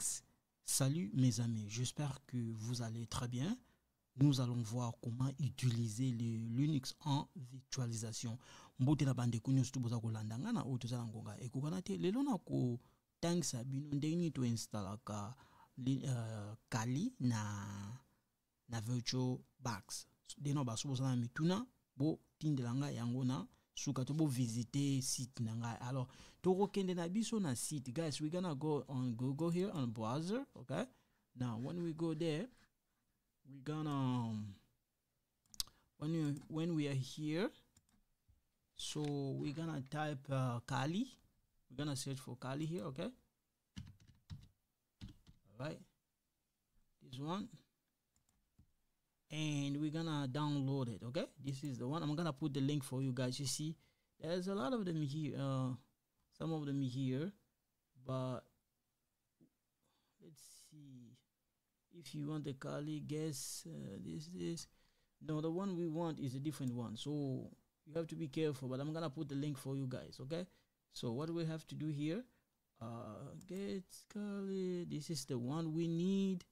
Linux. Salut mes amis, j'espère que vous allez très bien. Nous allons voir comment utiliser le Linux en virtualisation. Mbote la bande kunyo stuboza ko landangana o tuzala ngonga ekukana te lelo na ko tangsa bino ndeni to installa ka Kali na Virtual Box. Deno ba suboza na mituna bo tindelanga yango na sukatobo visiter site nanga. Alors to rokende na biso na site, guys, we're gonna go on Google here on browser, okay? Now when we go there, we're gonna when we are here, so we're gonna type Kali. We're gonna search for Kali here, okay? All right, this one, and we're gonna download it, okay? This is the one. I'm gonna put the link for you guys. You see there's a lot of them here, some of them here, but let's see. If you want the Kali, guess this. No, the one we want is a different one. So you have to be careful. But I'm gonna put the link for you guys. Okay. So what do we have to do here? Get Kali. This is the one we need,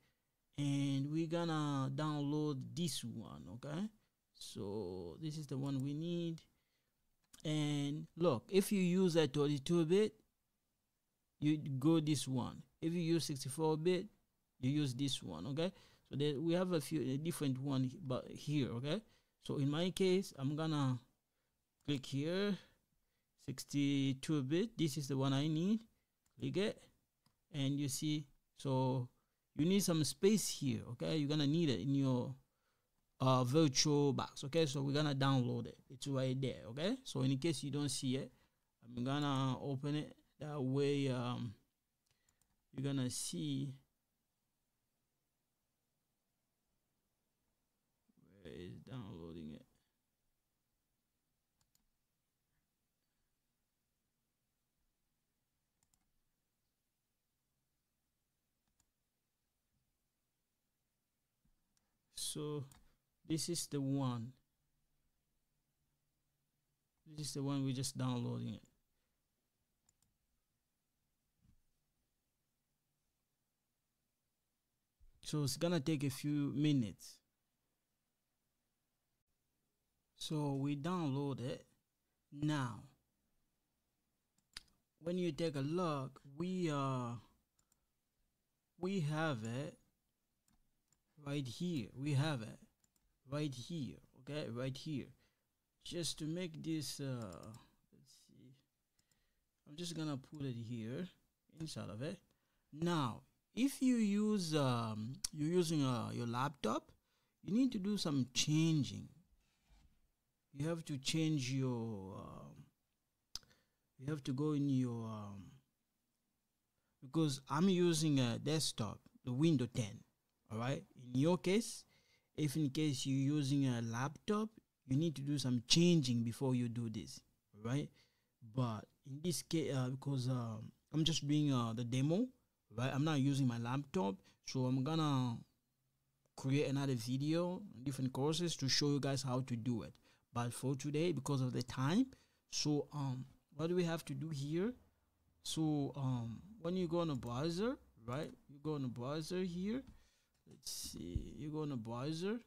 and we're gonna download this one. Okay. So this is the one we need. And look, if you use a 32-bit, you go this one. If you use 64-bit, you use this one, okay? So there we have a few different one, but here, okay? So in my case, I'm gonna click here, 62-bit. This is the one I need. Click it, and you see. So you need some space here, okay? You're gonna need it in your virtual box, okay? So we're gonna download it. It's right there, okay? So in case you don't see it, I'm gonna open it. That way, you're gonna see. Is downloading it. So this is the one. This is the one we're just downloading it. So it's gonna take a few minutes. So we download it. Now when you take a look, we have it right here. We have it right here, okay? Right here. Just to make this let's see, I'm just gonna put it here inside of it. Now if you use you're using your laptop, you need to do some changing. You have to change your you have to go in your because I'm using a desktop, the Windows 10. All right, in your case, if in case you're using a laptop, you need to do some changing before you do this, right? But in this case, because I'm just doing the demo, right? I'm not using my laptop, so I'm gonna create another video, different courses to show you guys how to do it. But for today, because of the time, so what do we have to do here? So when you go on a browser, right? You go on a browser here. Let's see. You go on a browser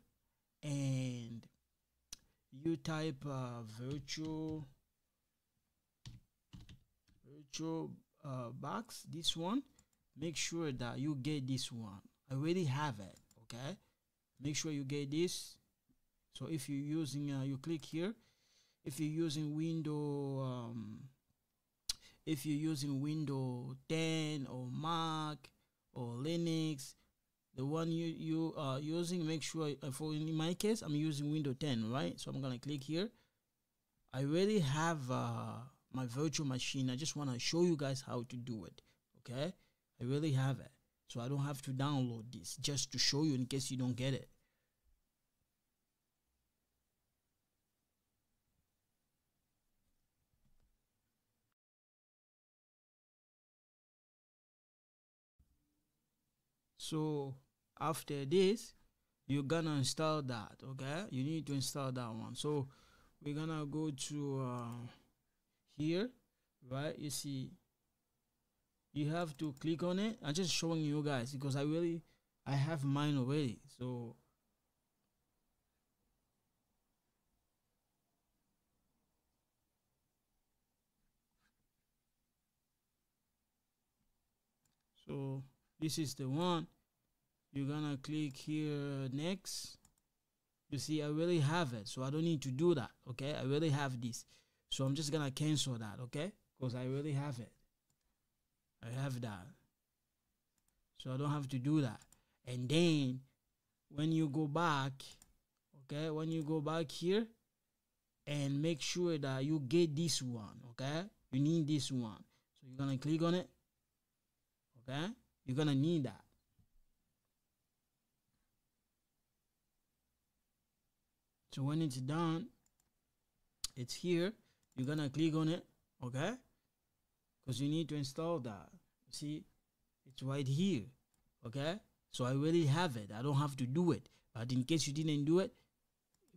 and you type virtual box. This one. Make sure that you get this one. I already have it. Okay. Make sure you get this. So if you're using, you click here. If you're using Windows 10 or Mac or Linux, the one you are using, make sure. For in my case, I'm using Windows 10, right? So I'm gonna click here. I already have my virtual machine. I just wanna show you guys how to do it. Okay, I really have it, so I don't have to download this. Just to show you in case you don't get it. So after this, you're gonna install that, okay? You need to install that one. So we're gonna go to here, right? You see you have to click on it. I'm just showing you guys because I have mine already. So this is the one. You're gonna click here next. You see, I already have it, so I don't need to do that. Okay, I already have this, so I'm just gonna cancel that. Okay, because I already have it. I have that, so I don't have to do that. And then when you go back, okay, when you go back here and make sure that you get this one. Okay, you need this one, so you're gonna click on it. Okay, you're gonna need that. So when it's done, it's here. You're gonna click on it, okay? Because you need to install that. See, it's right here, okay? So I already have it. I don't have to do it. But in case you didn't do it,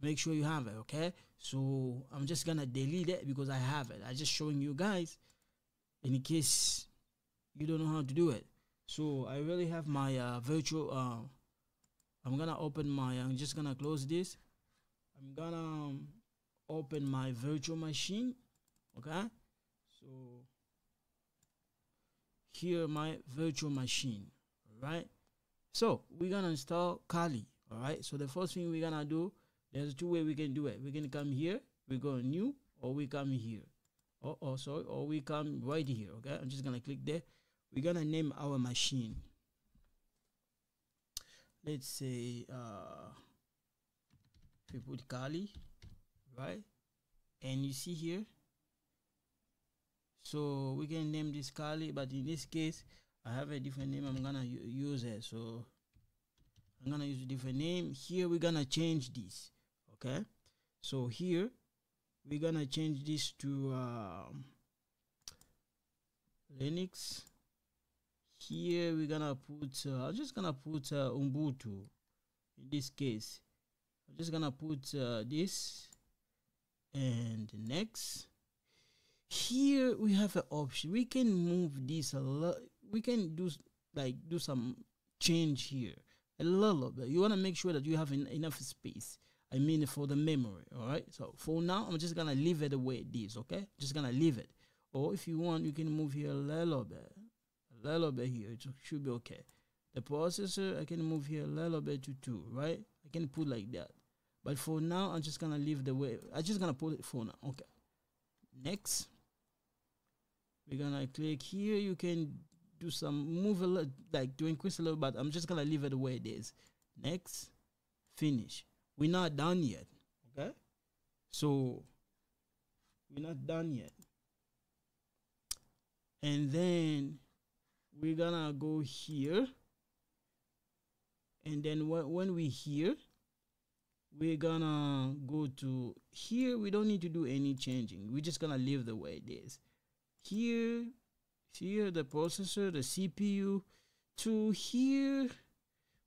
make sure you have it, okay? So I'm just gonna delete it because I have it. I'm just showing you guys in case you don't know how to do it. So I already have my virtual. I'm gonna open my. I'm just gonna close this. I'm gonna open my virtual machine, okay? So here my virtual machine, all right? So we're gonna install Kali, all right? So the first thing we're gonna do, there's two ways we can do it. We can come here, we go new, or we come here. Or we come right here, okay? I'm just gonna click there. We're gonna name our machine. Let's say, we put Kali, right? And you see here, so we can name this Kali, but in this case I have a different name. I'm gonna use it, so I'm gonna use a different name. Here we're gonna change this, okay? So here we're gonna change this to Linux. Here we're gonna put I'm just gonna put Ubuntu in this case. I'm just gonna put this and next. Here we have an option. We can move this a lot. We can do some change here a little bit. You want to make sure that you have enough space, I mean, for the memory. All right, so for now I'm just gonna leave it the way it is, okay? Just gonna leave it. Or if you want, you can move here a little bit here. It should be okay. The processor, I can move here a little bit to 2, right? I can put like that. But for now, I'm just gonna leave the way. I'm just gonna put it for now. Okay. Next, we're gonna click here. You can do some move a lot, like to increase a little, but I'm just gonna leave it the way it is. Next, finish. We're not done yet. Okay. So we're not done yet. And then we're gonna go here. And then when we here, we're gonna go to here. We don't need to do any changing. We're just gonna leave the way it is. Here, here the processor, the CPU, to here.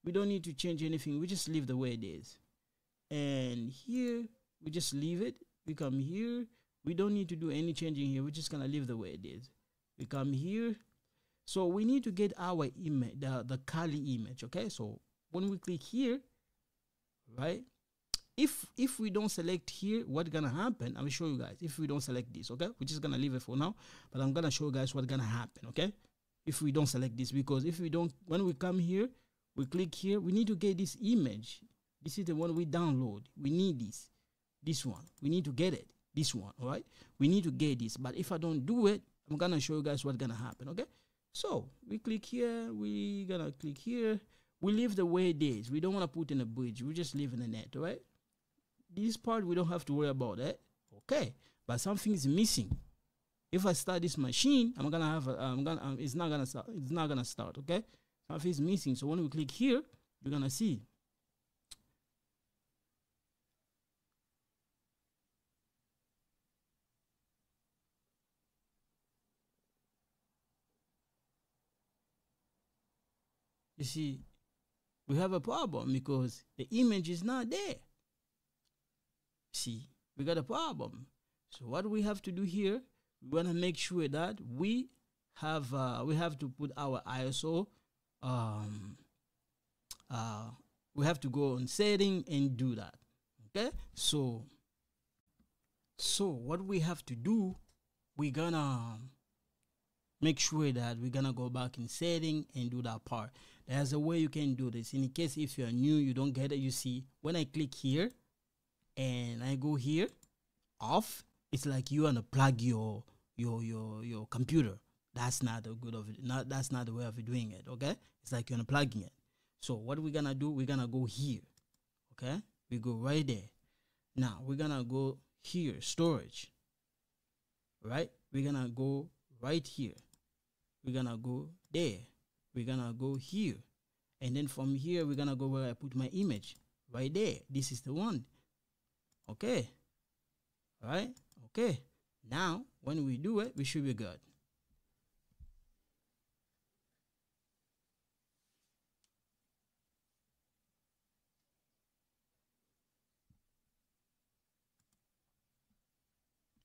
We don't need to change anything. We just leave the way it is. And here we just leave it. We come here. We don't need to do any changing here. We're just gonna leave the way it is. We come here. So we need to get our image, the Kali image. Okay, so when we click here, right, if we don't select here, what's gonna happen? I'm gonna show you guys. If we don't select this, okay, we're just gonna leave it for now, but I'm gonna show you guys what's gonna happen, okay, if we don't select this. Because if we don't, when we come here, we click here, we need to get this image. This is the one we download. We need this one. We need to get it, this one. All right, we need to get this. But if I don't do it, I'm gonna show you guys what's gonna happen, okay? So we click here, we're gonna click here. We leave the way it is. We don't want to put in a bridge. We just leave in the net, right? This part, we don't have to worry about that. Okay. But something is missing. If I start this machine, I'm going to have, it's not going to start. It's not going to start. Okay. Something is missing. So when we click here, you're going to see. You see. We have a problem because the image is not there. See, we got a problem. So what we have to do here, we want to make sure that we have we have to put our ISO. We have to go on setting and do that. Okay, so what we have to do, we're gonna make sure that we're gonna go back in setting and do that part. There's a way you can do this. In case if you're new, you don't get it, you see when I click here and I go here off, it's like you wanna plug your computer. That's not a good of it. That's not the way of doing it. Okay, it's like you're unplugging it. So what we're gonna do, we're gonna go here. Okay, we go right there. Now we're gonna go here, storage. Right, we're gonna go right here. We're gonna go there. We're gonna go here, and then from here we're gonna go where I put my image. Right there. This is the one. Okay. All right. Okay. Now when we do it, we should be good.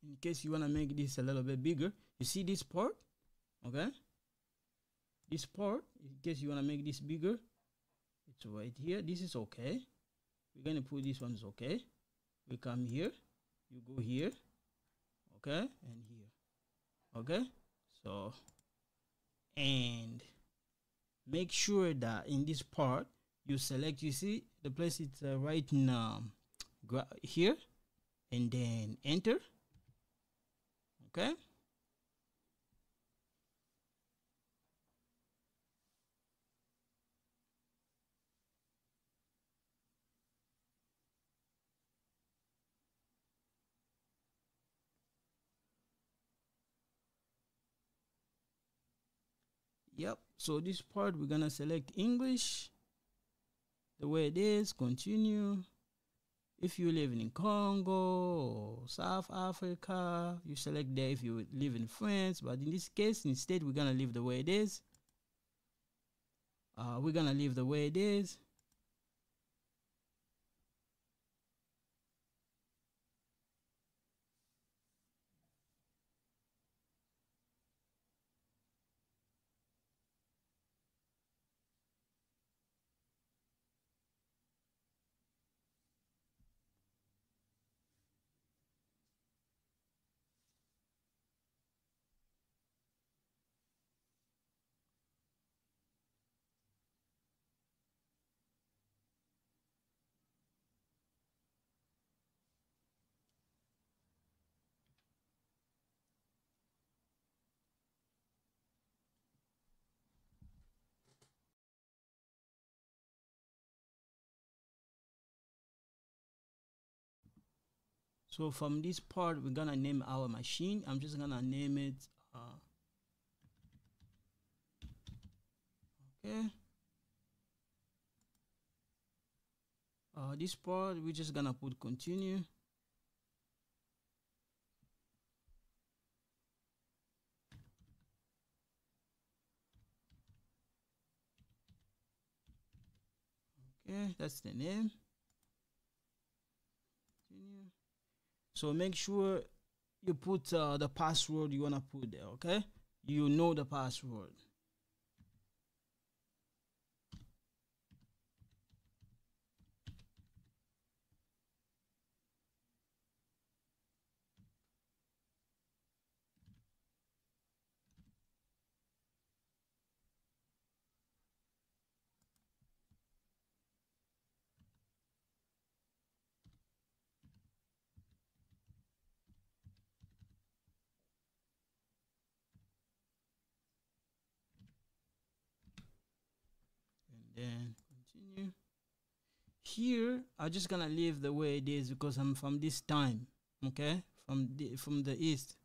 In case you want to make this a little bit bigger, you see this part, okay? This part, in case you want to make this bigger, it's right here. This is okay. We're going to put this one's okay. We come here, you go here, okay, and here, okay? So, and make sure that in this part, you select, you see the place it's right now, here, and then enter. Okay. Yep. So this part we're gonna select English. The way it is. Continue. If you live in Congo or South Africa, you select there if you live in France. But in this case, instead, we're going to leave the way it is. We're going to leave the way it is. So from this part, we're gonna name our machine. I'm just gonna name it. Okay. This part, we're just gonna put continue. Okay, that's the name. Continue. So make sure you put the password you want to put there, okay? You know the password. Then continue. Here I'm just gonna leave the way it is because I'm from this time, okay, from the east.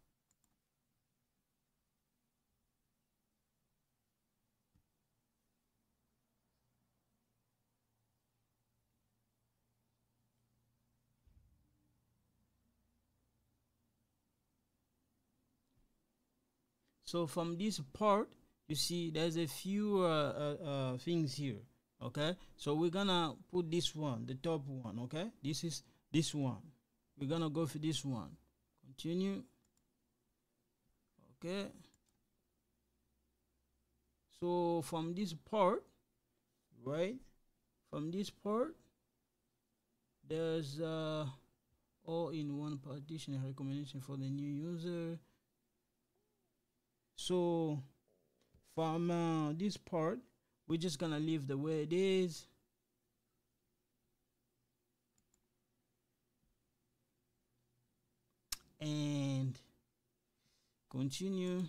So from this part, you see there's a few things here, okay? So we're gonna put this one, the top one, okay? This is this one. We're gonna go for this one. Continue. Okay. So from this port, right, from this port, there's all-in-one partition recommendation for the new user. So from this part, we're just gonna leave the way it is. And continue.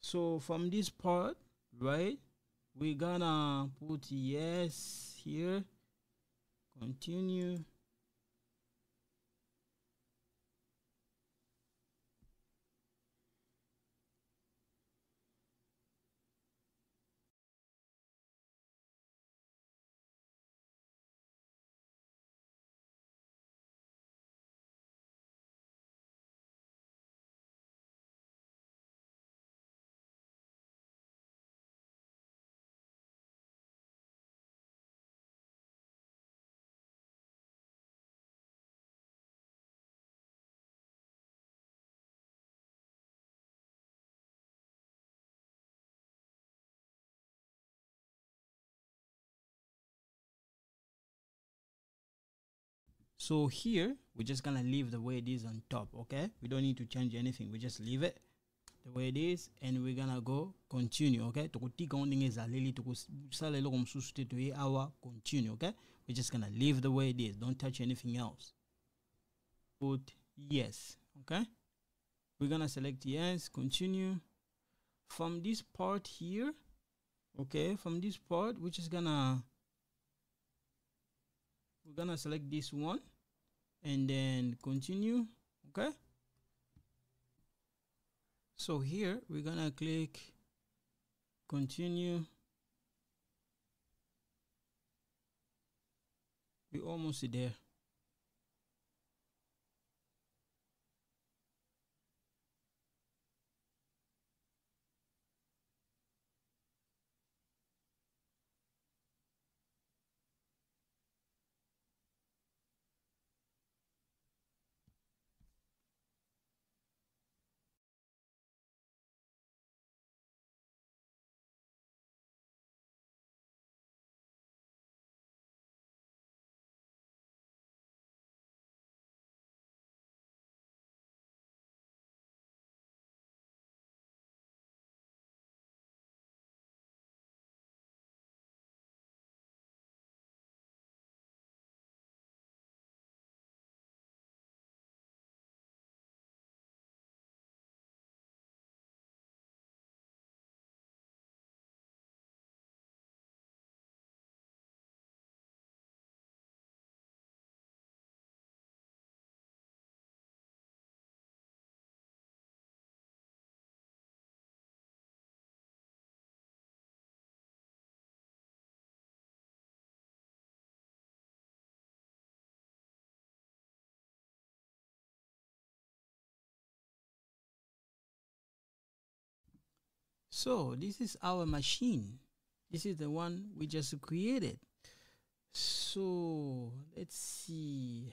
So from this part, right, we're gonna put yes here, continue. So here, we're just gonna leave the way it is on top, okay? We don't need to change anything. We just leave it the way it is, and we're gonna go continue, okay? Continue, okay? We're just gonna leave the way it is. Don't touch anything else. Put yes, okay? We're gonna select yes, continue. From this part here, okay, from this part, we're just gonna select this one and then continue, okay? So here we're gonna click continue. We're almost there. So this is our machine. This is the one we just created. So let's see.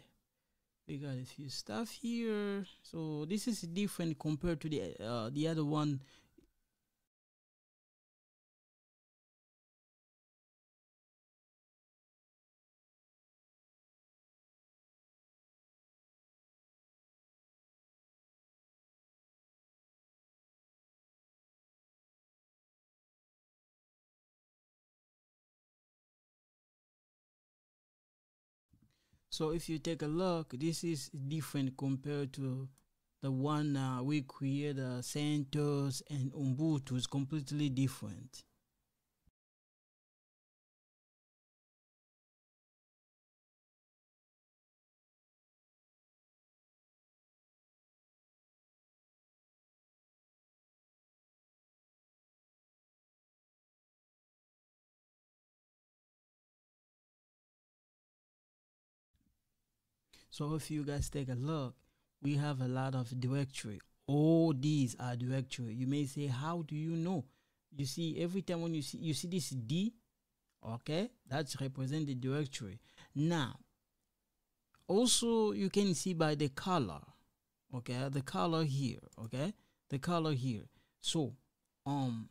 We got a few stuff here. So this is different compared to the other one. So if you take a look, this is different compared to the one we created, CentOS and Ubuntu. It's completely different. So if you guys take a look, we have a lot of directory. All these are directory. You may say, how do you know? you see every time when you see this D, okay, that's represent the directory. Now also you can see by the color, okay, the color here, okay, the color here. So I'm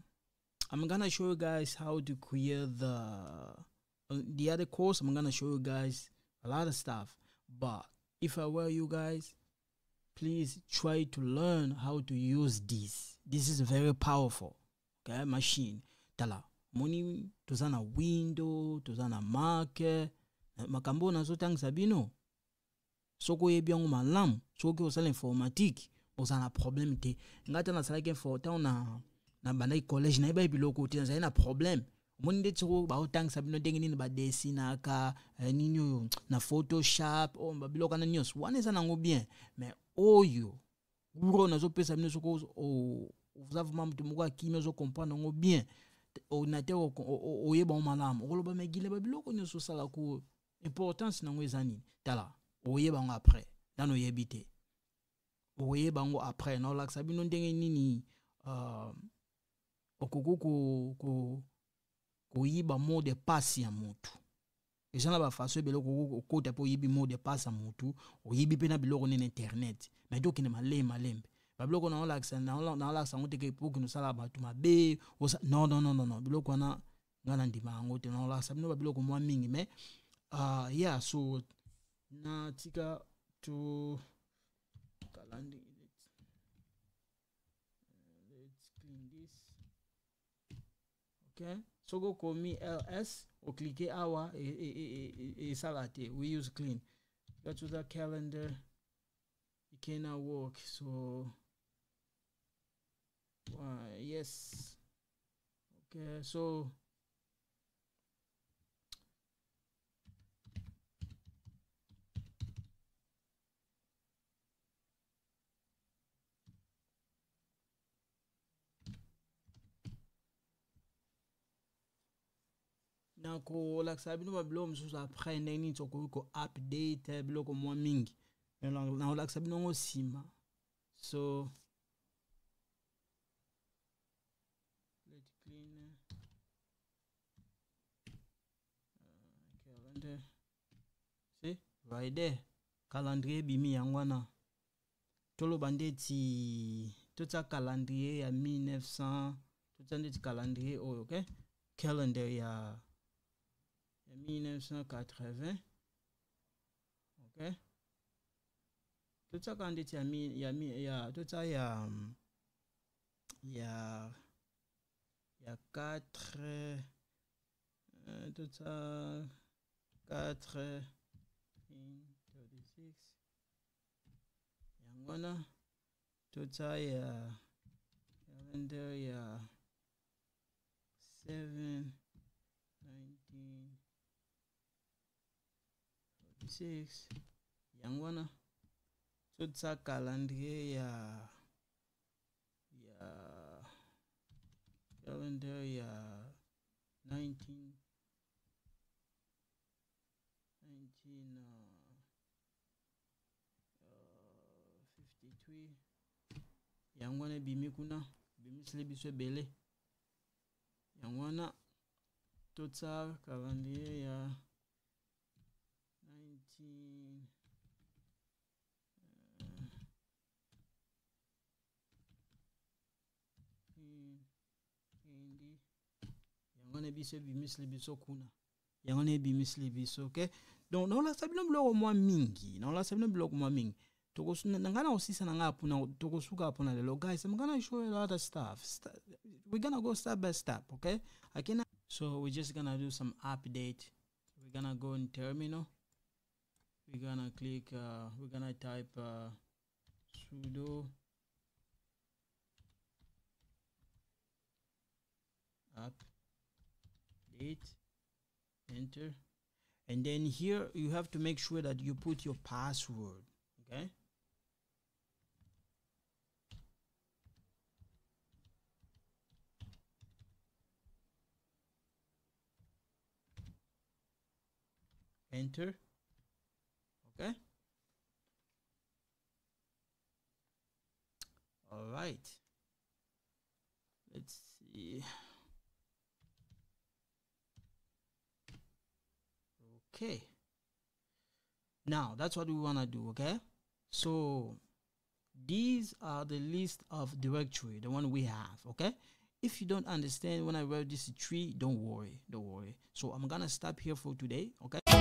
gonna show you guys how to create the other course. I'm gonna show you guys a lot of stuff, but if I were you guys, please try to learn how to use this. This is very powerful, okay, machine. Tala moni tuzana window tuzana mac makambo nazotangisa bino soko yebya ngumalamu soko osala informatique osana problem te ngata nasala ke for town na bana college na iba biloko te na problem moni ndetso ba otangisa bino ndengini ba desina ka ninyo na Photoshop o biloko na news one sana ngo bien mais oyo nguro nazopesa bino soko o uzavu mamtu mko akimyo zo comprendre ngo bien ordinateur o yeba malam o loba megile ba biloko nyoso sala ku importance na ngwezani tala o yeba ngo après nano yebite o yeba ngo après no laksa bino ndenge nini okukuku ko yiba mot de passe ya mutu ejana ba faso biloko ko tapo yibi mot de passe ya mutu o yibi pena biloko na internet mais donc ne malembe Bablo na olaxa na olaxa ngote ke poku no sala ba tuma be no biloko na ngana ndima ngote na olaxa bino bablo ko mwa mingi mais yeah so na tika to calendar let's clean this okay so go call me ls o clique awa e salate we use clean that was a calendar it cannot work so yes okay so now ko laksa bino bablo msusu après nini tsoko ko update bloko mo mingi na laksa bino ngo sima so see right there calendrier bimi yangwana tolo bandeti tota calendrier ya 1900 tota ndeti calendrier oyo okay calendar ya 1980 okay tota kandeti ya tota ya 4 tota 4 in 36 yangwana tota ya calendar ya 7 1946 yangwana tota calendar ya calendar ya 1953 yangwana bimi kuna bimi silibiswe bele yangwana tota calendar ya 19 yangwana bise bimi silibiswe kuna yangwana bimi silibiswe okay donc non la sabino bloko mwa mingi non la sabino bloko mwa mingi tokosuna ngana osisa nanga apuna tokosuka apuna lelo guys I'm gonna show you a lot of stuff we're gonna go step by step okay I can so we're just gonna do some update we're gonna go in terminal we're gonna click we're gonna type sudo update enter and then here you have to make sure that you put your password okay enter okay all right let's see Okay, now that's what we want to do. Okay, so these are the list of directory, the one we have. Okay, if you don't understand when I wrote this tree, don't worry, so I'm gonna stop here for today. Okay.